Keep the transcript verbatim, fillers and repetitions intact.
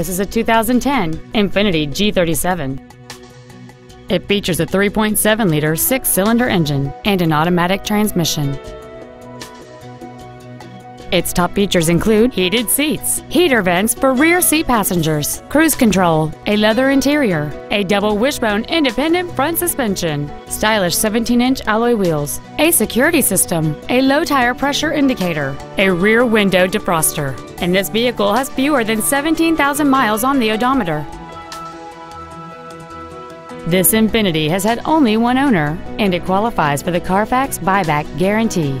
This is a two thousand ten Infiniti G thirty-seven. It features a three point seven liter six-cylinder engine and an automatic transmission. Its top features include heated seats, heater vents for rear seat passengers, cruise control, a leather interior, a double wishbone independent front suspension, stylish seventeen inch alloy wheels, a security system, a low tire pressure indicator, a rear window defroster, and this vehicle has fewer than seventeen thousand miles on the odometer. This Infiniti has had only one owner, and it qualifies for the Carfax buyback guarantee.